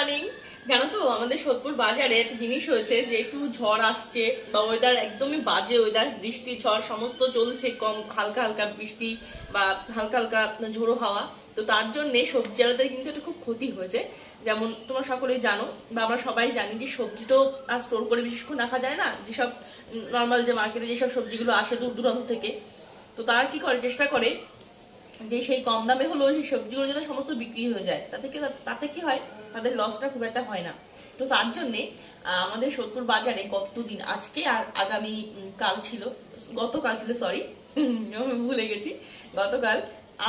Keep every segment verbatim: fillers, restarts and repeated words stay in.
Morning. জানো তো আমাদের সোদপুর বাজারে একটা জিনিস হয়েছে, যেহেতু ঝড় আসছে বা ওয়েদার একদমই বাজে ওয়েদার, বৃষ্টি ঝড় সমস্ত চলছে, কম হালকা হালকা বৃষ্টি বা হালকা হালকা ঝোড়ো হাওয়া, তো তার জন্যে সবজি আলাদা কিন্তু এটা খুব ক্ষতি হয়েছে। যেমন তোমরা সকলেই জানো বা আমরা সবাই জানি যে সবজি তো আর স্টোর করে বেশিক্ষণ রাখা যায় না, যেসব নর্মাল যে মার্কেটে যেসব সবজিগুলো আসে দূর দূরান্ত থেকে, তো তারা কী করে চেষ্টা করে যে সেই কম দামে হলো সেই সবজিগুলো যেন সমস্ত বিক্রি হয়ে যায়, তাতে কি তাতে কি হয় তাদের লসটা খুব একটা হয় না। তো তার জন্যে আমাদের সোদপুর বাজারে গত দুদিন, আজকে আর আগামী কাল ছিল গতকাল ছিল সরি আমি ভুলে গেছি গতকাল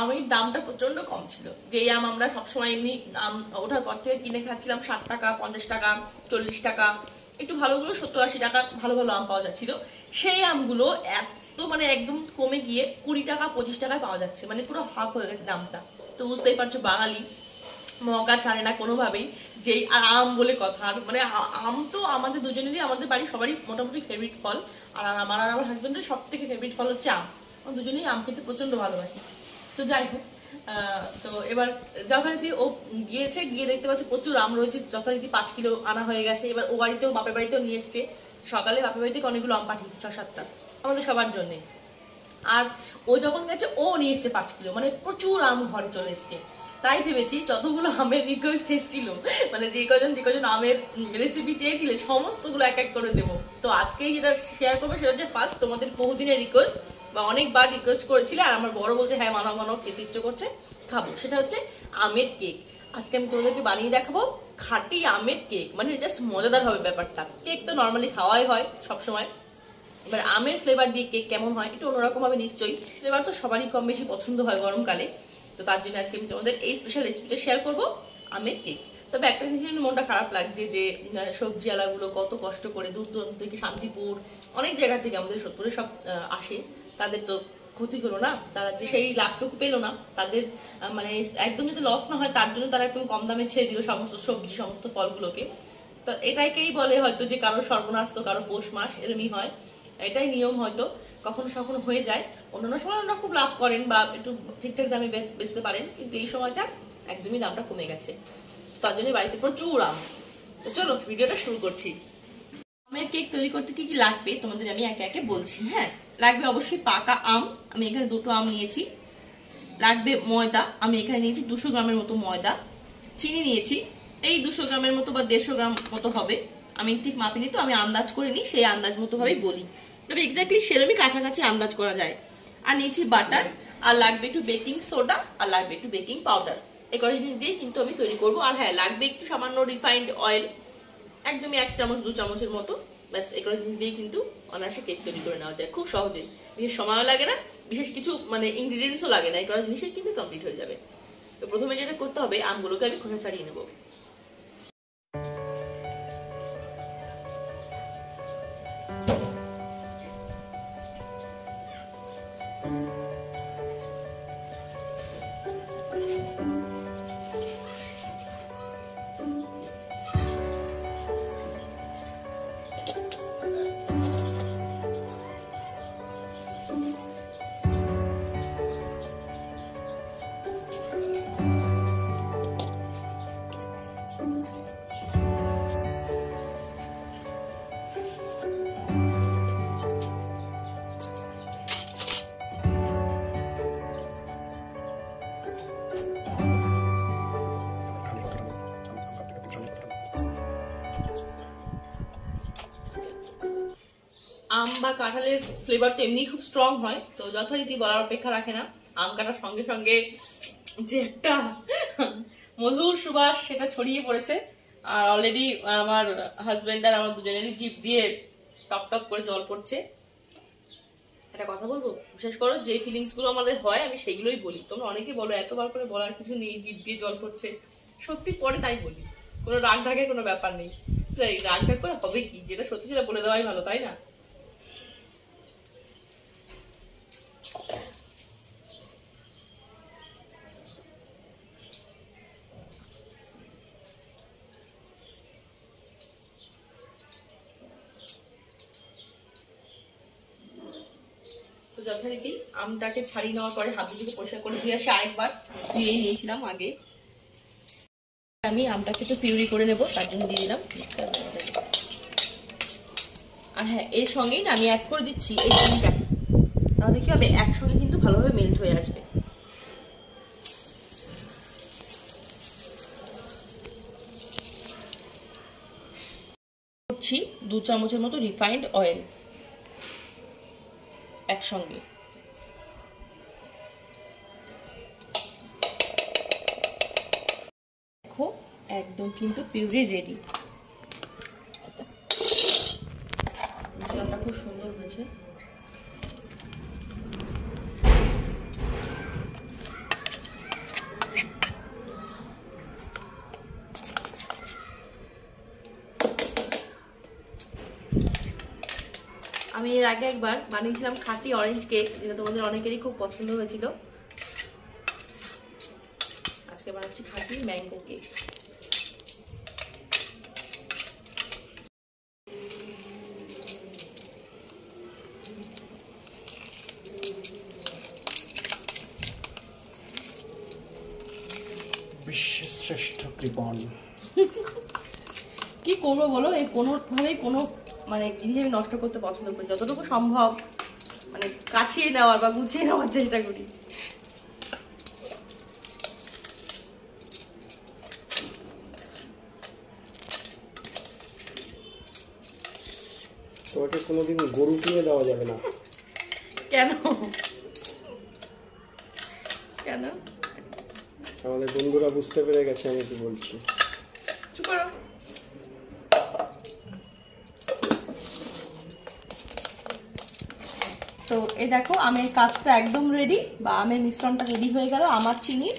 আমের দামটা প্রচণ্ড কম ছিল। যেই আম আমরা সবসময় এমনি আম ওঠার পর থেকে কিনে খাচ্ছিলাম ষাট টাকা, পঞ্চাশ টাকা, চল্লিশ টাকা, একটু ভালোগুলো সত্তর আশি টাকা ভালো ভালো আম পাওয়া যাচ্ছিল, সেই আমগুলো এত মানে একদম কমে গিয়ে কুড়ি টাকা পঁচিশ টাকায় পাওয়া যাচ্ছে, মানে পুরো হাফ হয়ে গেছে দামটা। তো বুঝতেই পারছো বাঙালি মহকা ছাড়ে না কোনোভাবেই, যেই আর আম বলে কথা। আর মানে আম তো আমাদের দুজনেরই, আমাদের বাড়ির সবারই মোটামুটি ফেভারিট ফল, আর আমার আর আমার হাজব্যান্ডের সব থেকে ফেভারিট ফল হচ্ছে আম, আমার দুজনেই আম খেতে প্রচণ্ড ভালোবাসি। তো যাই হোক, তো এবার যথারীতি ও গিয়েছে, গিয়ে দেখতে পাচ্ছে প্রচুর আম রয়েছে, যথারীতি পাঁচ কিলো আনা হয়ে গেছে। এবার ও বাড়িতেও বাপের বাড়িতেও নিয়ে এসছে, সকালে বাপের বাড়িতে অনেকগুলো আম পাঠিয়েছে ছয় সাতটা আমাদের সবার জন্যে। আর ও যখন গেছে ও নিয়ে এসছে পাঁচ কিলো, মানে প্রচুর আম ঘরে চলে এসছে। তাই ভেবেছি যতগুলো আমের রিকোয়েস্ট এসেছিল, মানে যে কজন যে কজন আমের রেসিপি চেয়েছিল সমস্তগুলো এক এক করে দেবো। তো আজকেই যেটা শেয়ার করবো সেটা হচ্ছে ফার্স্ট তোমাদের বহুদিনের রিকোয়েস্ট, বা অনেকবার রিকোয়েস্ট করেছিল আর আমার বড় বলছে হ্যাঁ মানা মানো খেতে ইচ্ছে করছে খাবো, সেটা হচ্ছে আমের কেক। আজকে আমি তোমাদেরকে বানিয়ে দেখাবো খাঁটি আমের কেক, মানে জাস্ট মজাদার হবে ব্যাপারটা। কেক তো নর্মালি খাওয়াই হয় সবসময়, এবার আমের ফ্লেভার দিয়ে কেক কেমন হয় একটু অন্যরকম হবে নিশ্চয়ই, ফ্লেভার তো সবারই কম বেশি পছন্দ হয় গরমকালে। তো তার জন্য আজকে আমি তোমাদের এই স্পেশাল রেসিপিটা শেয়ার করবো আমের কেক। তবে একটা জিনিস মনটা খারাপ লাগছে যে সবজিওয়ালাগুলো কত কষ্ট করে দূর দূরান্ত থেকে, শান্তিপুর অনেক জায়গা থেকে আমাদের সোদপুরে সব আসে, তাদের তো ক্ষতি হলো না, তারা যে সেই লাভটুকু পেলো না, তাদের মানে একদম যাতে লস না হয় তার জন্য তারা একদম কম দামে ছেড়ে দিল সমস্ত সবজি সমস্ত ফলগুলোকে। তো এটাকেই বলে হয়তো যে কারো সর্বনাশ তো কারো পৌষ মাস, এরমই হয়, এটাই নিয়ম হয়তো কখনো কখনো হয়ে যায়। অন্যান্য সময় ওনারা খুব লাভ করেন বা একটু ঠিকঠাক দামে বেচতে পারেন, কিন্তু এই সময়টা একদমই দামটা কমে গেছে, তার জন্য বাড়িতে প্রচুর আম। তো চলো ভিডিওটা শুরু করছি। আমের কেক তৈরি করতে কি কি লাগবে তোমাদের আমি একে একে বলছি। হ্যাঁ, লাগবে অবশ্যই পাকা আম, আমি এখানে দুটো আম নিয়েছি। লাগবে ময়দা, আমি এখানে নিয়েছি দুশো গ্রামের মতো ময়দা। চিনি নিয়েছি এই দুশো গ্রামের মতো বা দেড়শো গ্রাম মতো হবে, আমি ঠিক মাপিনি তো আমি আন্দাজ করে নিই, সেই আন্দাজ মতোভাবেই বলি, তবে এক্স্যাক্টলি সেরমই কাছাকাছি আন্দাজ করা যায়। আর নিয়েছি বাটার, আর লাগবে একটু বেকিং সোডা, আর লাগবে একটু বেকিং পাউডার, এই কটা জিনিস দিয়ে কিন্তু আমি তৈরি করবো। আর হ্যাঁ, লাগবে একটু সামান্য রিফাইন্ড অয়েল, একদমই এক চামচ দু চামচের মতো, ব্যাস এগুলো জিনিস দিয়ে কিন্তু অনায়াসে কেক তৈরি করে নেওয়া যায় খুব সহজেই, বিশেষ সময়ও লাগে না, বিশেষ কিছু মানে ইনগ্রিডিয়েন্টসও লাগে না, এগুলো জিনিসে কিন্তু কমপ্লিট হয়ে যাবে। তো প্রথমে যেটা করতে হবে, আমগুলোকে আমি খোসা ছাড়িয়ে নেবো। আম বা কাঁঠালের ফ্লেভার তো এমনি খুব স্ট্রং হয়, তো যথারীতি বলার অপেক্ষা রাখে না, আম কাটার সঙ্গে সঙ্গে যে একটা মধুর সুবাস সেটা ছড়িয়ে পড়েছে। আর অলরেডি আমার হাজব্যান্ড আর আমার দুজনেরই জিভ দিয়ে টপ টপ করে জল পড়ছে। একটা কথা বলবো, বিশেষ করে যে ফিলিংসগুলো আমাদের হয় আমি সেগুলোই বলি, তোমরা অনেকে বলো এতবার করে বলার কিছু নেই, জিভ দিয়ে জল পড়ছে, সত্যি পরে তাই বলি, কোনো রাগ ঢাকের কোনো ব্যাপার নেই। রাগ ঢাক করে হবে কি, যেটা সত্যি সেটা বলে দেওয়াই ভালো, তাই না? যথারীতি আমটাকে ছাড়িয়ে নেওয়ার পরে হাত দুটোকে পরিষ্কার করে ধুয়ে আসি আরেকবার, ধুয়ে নিয়েছিলাম আগে। আমি আমটাকে একটু পিউরি করে নেব, তার জন্য দিয়ে দিলাম মিক্সার গ্রাইন্ডার। আর হ্যাঁ, এর সঙ্গেই আমি অ্যাড করে দিচ্ছি এই চিনিটা, তাহলে কি হবে একসঙ্গে কিন্তু ভালোভাবে মেল্ট হয়ে আসবে। করছি দু চামচের মতো রিফাইন্ড অয়েল একসঙ্গে। দেখো একদম কিন্তু পিউরি রেডি, মশলাটা খুব সুন্দর হয়েছে। আমি এর আগে একবার বানিয়েছিলাম খাঁটি অরেঞ্জ কেক, যেটা তোমাদের অনেকেরই খুব পছন্দ হয়েছিল। আজকে বানাচ্ছি খাঁটি ম্যাঙ্গো কেক। বিশ্বশ্রেষ্ঠ কৃপণ, কি করবো বলো, এই কোনোভাবেই কোনো মানে জিনিস আমি নষ্ট করতে পছন্দ করি, যতটুকু সম্ভব মানে কাছিয়ে নেওয়ার বা গুছিয়ে নেওয়ার চেষ্টা করি। তোমাকে কোনোদিন গরু কিনে দেওয়া যাবে না। কেন কেন? আমাদের বন্ধুরা বুঝতে পেরে গেছে আমি কি বলছি। চুপ করো। তো এই দেখো আমের কাপটা একদম রেডি, বা আমের মিশ্রণটা রেডি হয়ে গেল আমার চিনির।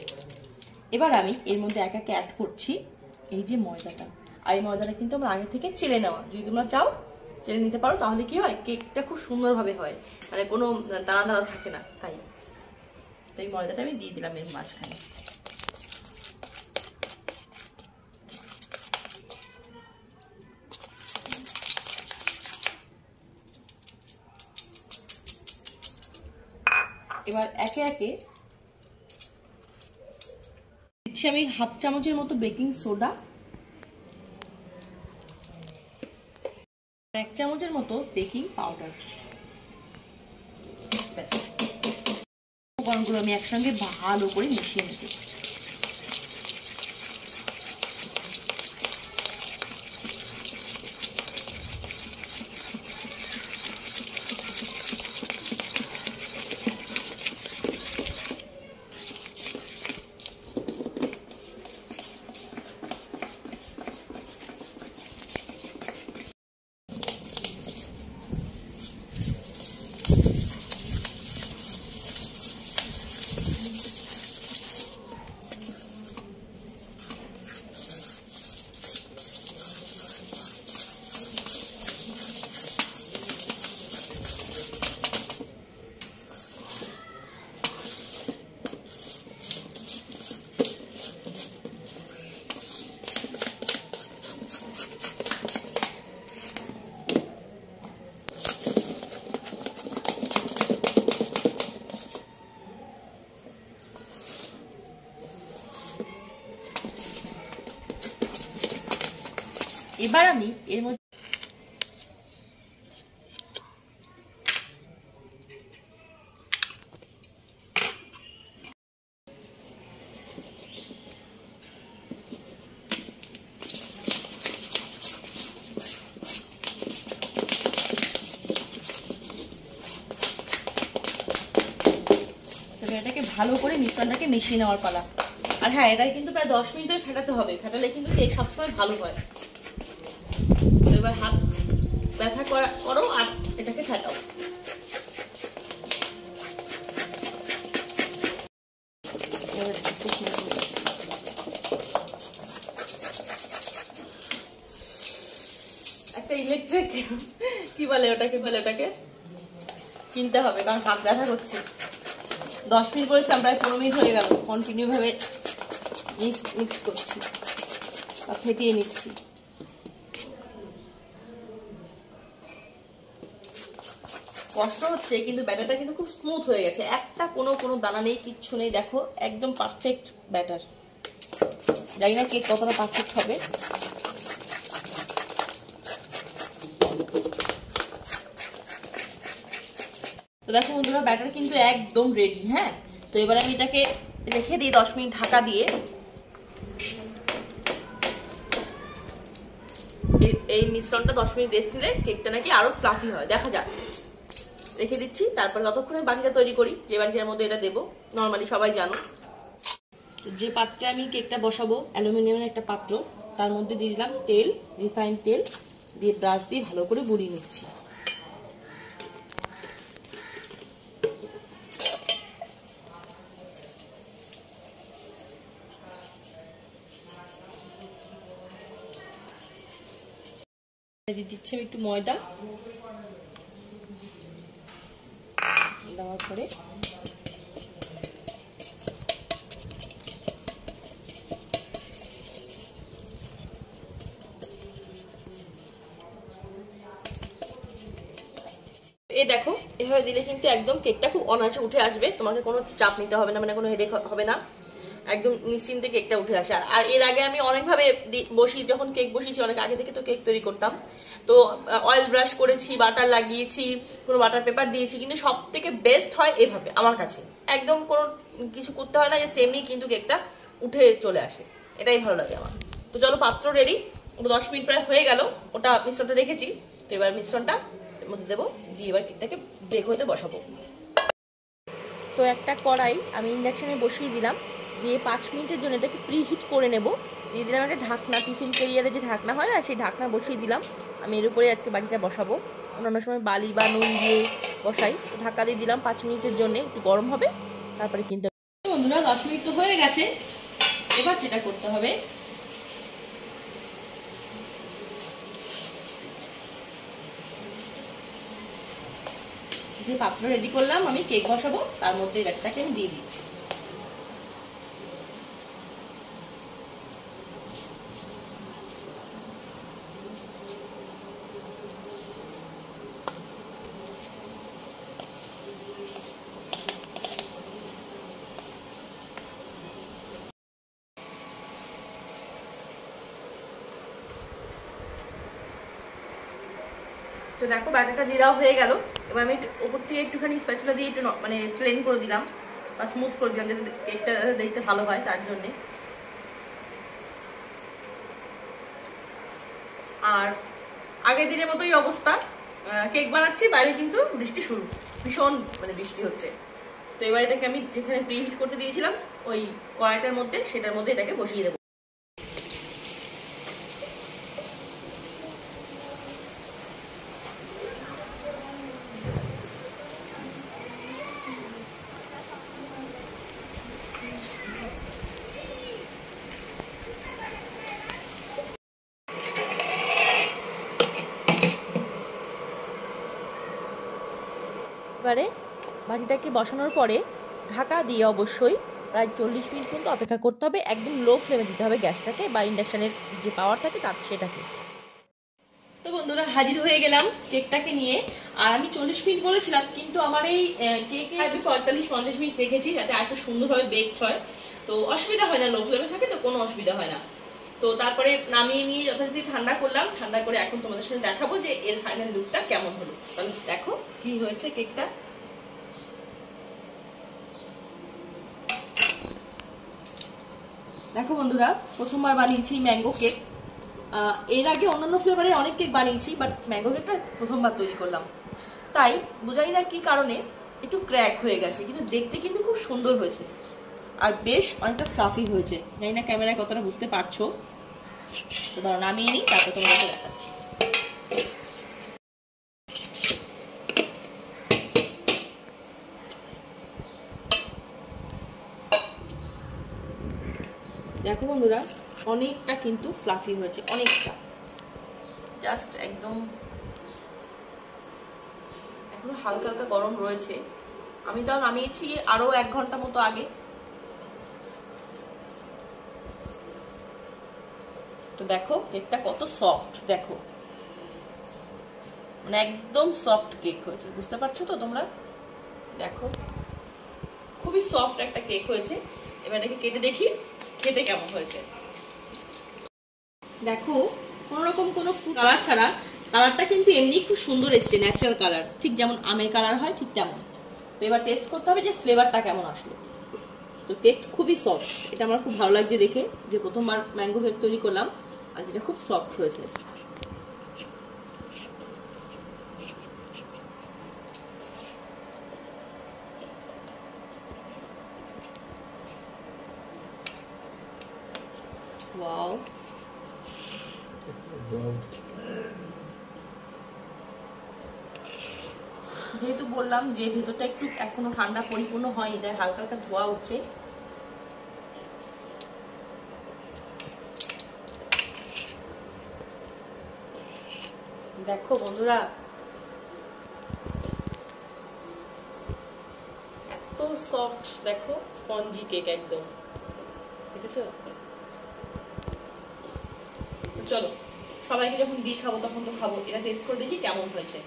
এবার আমি এর মধ্যে এক একে অ্যাড করছি এই যে ময়দাটা, আর এই ময়দাটা কিন্তু আমরা আগে থেকে চেলে নেওয়া। যদি তোমরা চাও চেলে নিতে পারো, তাহলে কি হয় কেকটা খুব সুন্দরভাবে হয়, মানে কোনো দানা দানা থাকে না। তাই তো এই ময়দাটা আমি দিয়ে দিলাম এর মাঝখানে। এবার একে একে দিচ্ছি আমি হাফ চামচের মতো বেকিং সোডা, এক চামচের মতো বেকিং পাউডার, উপকরণগুলো আমি একসঙ্গে ভালো করে মিশিয়ে নিতে। এবার আমি এর মধ্যে এটাকে ভালো করে মিশ্রণটাকে মিশিয়ে নেওয়ার পালা। আর হ্যাঁ, এটা কিন্তু প্রায় দশ মিনিট ধরে ফেটাতে হবে, ফেটালে কিন্তু কেক সবসময় ভালো হয়। এবার হাত ব্যথা করা করো আর এটাকে ফাটাও। একটা ইলেকট্রিক কি বলে ওটাকে, বলে ওটাকে কিনতে হবে, কারণ হাত ব্যথা করছে। দশ মিনিট করেছিলাম, প্রায় পনেরো মিনিট হয়ে গেল কন্টিনিউ ভাবে মিক্স করছি আর ফেটিয়ে নিচ্ছি। কষ্ট হচ্ছে কিন্তু ব্যাটারটা কিন্তু খুব স্মুথ হয়ে গেছে, একটা কোনো কোনো দানা নেই, কিচ্ছু নেই। দেখো একদম পারফেক্ট ব্যাটার। জানি না কেক কতটা পারফেক্ট হবে। তো দেখো বন্ধুরা ব্যাটার কিন্তু একদম রেডি। হ্যাঁ, তো এবার আমি এটাকে রেখে দিই দশ মিনিট ঢাকা দিয়ে। এই মিশ্রণটা দশ মিনিট রেস্ট দিলে কেকটা নাকি আরো ফ্লাফি হয়, দেখা যাক। রেখে দিচ্ছি, তারপর ততক্ষণে বাটিটা তৈরি করি, যে বাটিটার মধ্যে এটা দেবো। নর্মালি সবাই জানো যে পাত্রে আমি কেকটা বসাবো, অ্যালুমিনিয়ামের একটা পাত্র, তার মধ্যে দিয়ে দিলাম তেল, রিফাইন্ড তেল দিয়ে ব্রাশ দিয়ে ভালো করে বুড়িয়ে নিচ্ছি। দিয়ে দিচ্ছি আমি একটু ময়দা, দেওয়ার পরে এই দেখো এভাবে দিলে কিন্তু একদম কেকটা খুব অনায়াসে উঠে আসবে, তোমাকে কোনো চাপ নিতে হবে না, মানে কোনো হেডেক হবে না, একদম নিশ্চিন্তে কেকটা উঠে আসে। আর এর আগে আমি অনেকভাবে বসি, যখন কেক বসিয়েছি অনেক আগে থেকে তো কেক তৈরি করতাম, তো অয়েল ব্রাশ করেছি, বাটার লাগিয়েছি, কোনো বাটার পেপার দিয়েছি, কিন্তু সব থেকে বেস্ট হয় এভাবে আমার কাছে। একদম কোনো কিছু করতে হয় না, যে তেমনি কিন্তু কেকটা উঠে চলে আসে, এটাই ভালো লাগে আমার। তো চলো পাত্র রেডি, দশ মিনিট প্রায় হয়ে গেল, ওটা মিশ্রণটা রেখেছি। তো এবার মিশ্রণটা মধ্যে দেবো দিয়ে এবার কেকটাকে বেক হতে বসাবো। তো একটা কড়াই আমি ইন্ডাকশানে বসিয়ে দিলাম, দিয়ে পাঁচ মিনিটের জন্য এটাকে প্রিহিট করে নেব। দিয়ে দিলাম একটা ঢাকনা, টিফিন ক্যারিয়ারে যে ঢাকনা হয় না, সেই ঢাকনা বসিয়ে দিলাম। আমি এর উপরে আজকে বাটিটা বসাবো, অন্যান্য সময় বালি বা নুন দিয়ে বসাই। তো ঢাকা দিয়ে দিলাম পাঁচ মিনিটের জন্য, একটু গরম হবে তারপরে কিনতে হবে। বন্ধুরা দশ মিনিট তো হয়ে গেছে, এবার যেটা করতে হবে, যে পাত্র রেডি করলাম আমি কেক বসাবো, তার মধ্যে ব্যাটারটাকে আমি দিয়ে দিচ্ছি। তো দেখো ব্যাটারটা দিয়ে দেওয়া হয়ে গেল। এবার আমি উপর থেকে একটুখানি স্প্যাচুলা দিয়ে একটু মানে প্লেন করে দিলাম বা স্মুথ করে দিলাম, যাতে কেকটা দেখতে ভালো হয় তার জন্যে। আর আগের দিনের মতোই অবস্থা, কেক বানাচ্ছি, বাইরে কিন্তু বৃষ্টি শুরু, ভীষণ মানে বৃষ্টি হচ্ছে। তো এবার এটাকে আমি যেখানে প্রিহিট করতে দিয়েছিলাম ওই কড়াইটার মধ্যে, সেটার মধ্যে এটাকে বসিয়ে দেবো। এবারে বাটিটাকে বসানোর পরে ঢাকা দিয়ে অবশ্যই প্রায় চল্লিশ মিনিট পর্যন্ত অপেক্ষা করতে হবে। একদম লো ফ্লেমে দিতে হবে গ্যাসটাকে বা ইন্ডাকশানের যে পাওয়ারটাকে তার সেটাকে। তো বন্ধুরা হাজির হয়ে গেলাম কেকটাকে নিয়ে। আর আমি চল্লিশ মিনিট বলেছিলাম, কিন্তু আমার এই কেকে আমি পঁয়তাল্লিশ পঞ্চাশ মিনিট রেখেছি, যাতে আর একটু সুন্দরভাবে বেকড হয়। তো অসুবিধা হয় না, লো ফ্লেমে থাকে তো কোনো অসুবিধা হয় না। তো তারপরে নামিয়ে নিয়ে যথারীতি ঠান্ডা করলাম, ঠান্ডা করে এখন তোমাদের সাথে দেখাবো যে এর ফাইনাল লুকটা কেমন হলো। তাহলে দেখো কি হয়েছে কেকটা। দেখো বন্ধুরা প্রথমবার বানিয়েছি ম্যাঙ্গো কেক, এর আগে অন্যান্য ফ্লেভারের অনেক কেক বানিয়েছি, বাট ম্যাঙ্গো কেকটা প্রথমবার তৈরি করলাম, তাই বুঝাই না কি কারণে একটু ক্র্যাক হয়ে গেছে, কিন্তু দেখতে কিন্তু খুব সুন্দর হয়েছে আর বেশ অনেকটা ফ্লাফি হয়েছে। জানি না ক্যামেরায় কতটা বুঝতে পারছো, তো ধরো নামিয়ে নিই, তারপর তোমাদেরকে দেখাচ্ছি। দেখো বন্ধুরা অনেকটা কিন্তু ফ্লাফি হয়েছে, অনেকটা জাস্ট একদম। এখনো হালকা হালকা গরম রয়েছে, আমি তাও নামিয়েছি আরো এক ঘন্টা মতো আগে। তো দেখো কেকটা কত সফট, দেখো মানে একদম সফট কেক হয়েছে, বুঝতে পারছো তো তোমরা? দেখো খুবই সফট একটা কেক হয়েছে। এবার এটাকে কেটে দেখি খেতে কেমন হয়েছে। देखो कोनोरकम कोनो ফুড কালার ছাড়া কালারটা কিন্তু এমনি খুব সুন্দর এসেছে ন্যাচারাল কালার ঠিক যেমন আমের কালার হয় ঠিক তেমন। তো এবার টেস্ট করতে হবে যে ফ্লেভারটা কেমন আসলো। তো কেক খুবই সফট, এটা আমার খুব ভালো লাগছে দেখে যে প্রথমবার ম্যাঙ্গো কেক তৈরি করলাম আর যেটা খুব সফট হয়েছে। ওয়াও যেহেতু বললাম যে ভেতরটা একটু এখনো ঠান্ডা পরিপূর্ণ হয়নি তাই হালকা হালকা ধোয়া উঠছে। দেখো বন্ধুরা এত সফট, দেখো স্পঞ্জি কেক একদম, ঠিক আছে। চলো সবাইকে যখন দিয়ে খাবো তখন তো খাবো, এটা টেস্ট করে দেখি কেমন হয়েছে।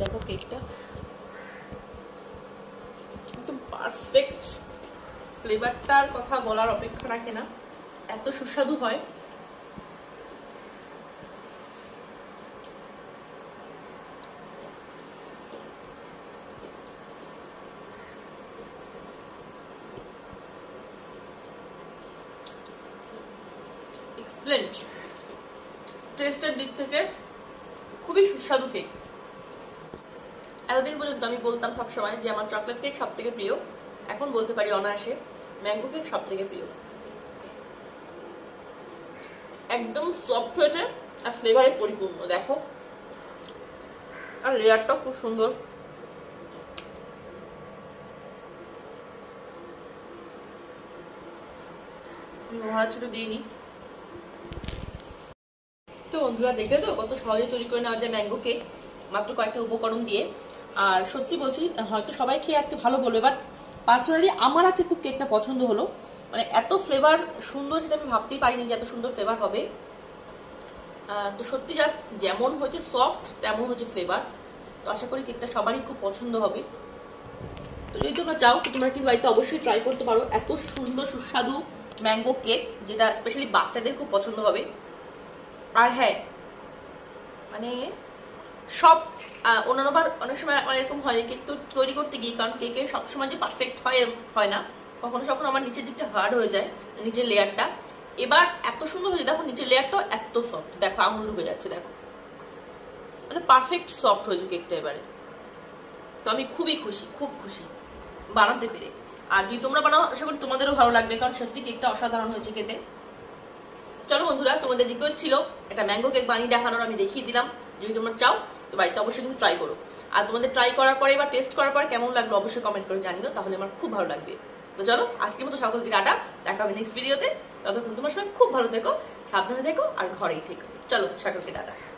দেখো কেকটা একদম পারফেক্ট, ফ্লেভারটার কথা বলার অপেক্ষা রাখে না, এত সুস্বাদু হয়। এক্সেলেন্ট, টেস্টের দিক থেকে খুবই সুস্বাদু কেক। এতদিন পর্যন্ত আমি বলতাম সবসময় যে আমার চকলেট কেক সব থেকে প্রিয়, এখন বলতে পারি অনায়াসে ম্যাঙ্গো কেক সব থেকে প্রিয়। একদম সফট হয়েছে আর ফ্লেভারে পরিপূর্ণ, দেখো আর লেয়ারটাও খুব সুন্দর। ছোট দিইনি। তো বন্ধুরা দেখলে তো কত সহজে তৈরি করে নেওয়া যায় ম্যাঙ্গো কেক মাত্র কয়েকটা উপকরণ দিয়ে। আর সত্যি বলছি হয়তো সবাই খেয়ে আজকে ভালো বলবে, বাট পার্সোনালি আমার আছে খুব কেকটা পছন্দ হলো, মানে এত ফ্লেভার সুন্দর যেটা আমি ভাবতেই পারিনি যে এত সুন্দর ফ্লেভার হবে। তো সত্যি জাস্ট যেমন হয়েছে সফট তেমন হচ্ছে ফ্লেভার। তো আশা করি কেকটা সবারই খুব পছন্দ হবে। তো যদি তোমরা চাও তো তোমরা কিন্তু বাড়িতে অবশ্যই ট্রাই করতে পারো এত সুন্দর সুস্বাদু ম্যাঙ্গো কেক, যেটা স্পেশালি বাচ্চাদের খুব পছন্দ হবে। আর হ্যাঁ মানে সব অন্যান্য বার অনেক সময় এরকম হয় কেক তো তৈরি করতে গিয়ে, কারণ কেকের সবসময় যে পারফেক্ট হয় হয় না, কখনো কখনো আমার নিচের দিকটা হার্ড হয়ে যায় নিচের লেয়ারটা। এবার এত সুন্দর হয়েছে দেখো, নিচের লেয়ারটাও এত সফট, দেখো আঙুল ডুবে যাচ্ছে, দেখো মানে পারফেক্ট সফট হয়েছে কেকটা এবারে। তো আমি খুবই খুশি, খুব খুশি বানাতে পেরে। আর যদি তোমরা বানাও আশা করি তোমাদেরও ভালো লাগবে, কারণ সত্যি কেকটা অসাধারণ হয়েছে খেতে। চলো বন্ধুরা তোমাদের রিকোয়েস্ট ছিল এটা ম্যাঙ্গো কেক বানিয়ে দেখানোর, আমি দেখিয়ে দিলাম। যদি তোমরা চাও তো বাড়িতে অবশ্যই কিন্তু ট্রাই করো, আর তোমাদের ট্রাই করার পরে বা টেস্ট করার পরে কেমন লাগলো অবশ্যই কমেন্ট করে জানিও, তাহলে আমার খুব ভালো লাগবে। তো চলো আজকের মতো সকলকে টাটা, দেখা হবে নেক্সট ভিডিওতে। ততক্ষণ তোমার সবাই খুব ভালো থেকো, সাবধানে থেকো আর ঘরেই থেকো। চলো সকলকে টাটা।